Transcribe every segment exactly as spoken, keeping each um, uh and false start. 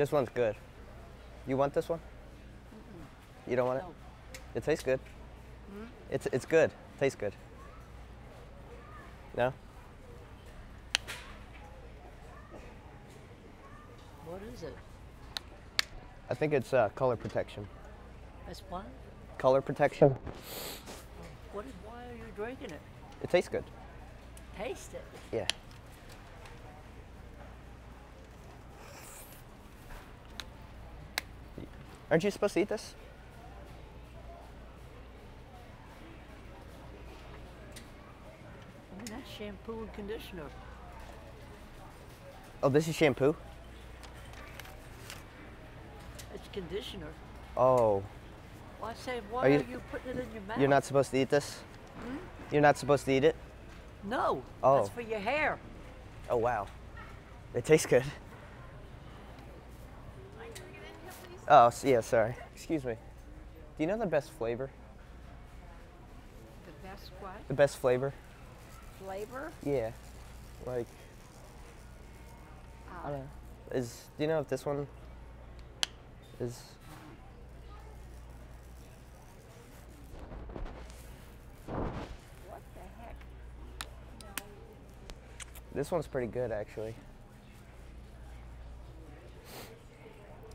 This one's good. You want this one? Mm-mm. You don't want no. it? It tastes good. Mm-hmm. It's it's good. It tastes good. No? What is it? I think it's uh, color protection. It's what? Color protection. What is, why are you drinking it? It tastes good. Taste it? Yeah. Aren't you supposed to eat this? Oh, that's shampoo and conditioner. Oh, this is shampoo? It's conditioner. Oh. Well, I say, why are you, are you putting it in your mouth? You're not supposed to eat this? Hmm? You're not supposed to eat it? No. Oh. That's for your hair. Oh, wow. It tastes good. Oh, yeah, sorry. Excuse me. Do you know the best flavor? The best what? The best flavor. Flavor? Yeah. Like, uh, I don't know. Is, do you know if this one is? What the heck? No. This one's pretty good, actually.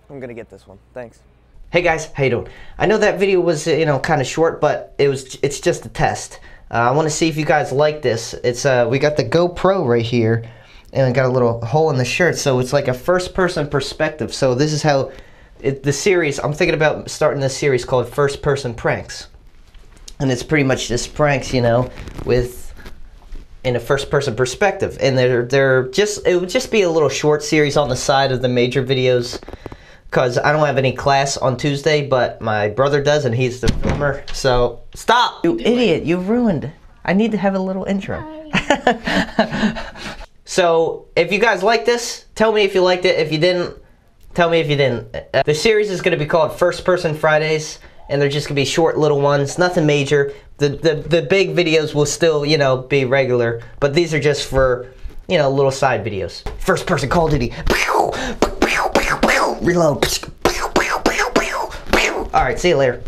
I'm gonna get this one. Thanks. Hey guys, how you doing? I know that video was, you know, kind of short, but it was. It's just a test. Uh, I want to see if you guys like this. It's uh, we got the GoPro right here, and I got a little hole in the shirt, so it's like a first-person perspective. So this is how it, the series. I'm thinking about starting this series called First Person Pranks, and it's pretty much just pranks, you know, with in a first-person perspective. And they're they're just it would just be a little short series on the side of the major videos. Because I don't have any class on Tuesday, but my brother does, and he's the filmer. So, stop! You idiot, you ruined. I need to have a little intro. So, if you guys like this, tell me if you liked it. If you didn't, tell me if you didn't. Uh, the series is going to be called First Person Fridays, and they're just going to be short little ones, nothing major. The, the, the big videos will still, you know, be regular, but these are just for, you know, little side videos. First Person Call of Duty. Reload. Alright, see you later.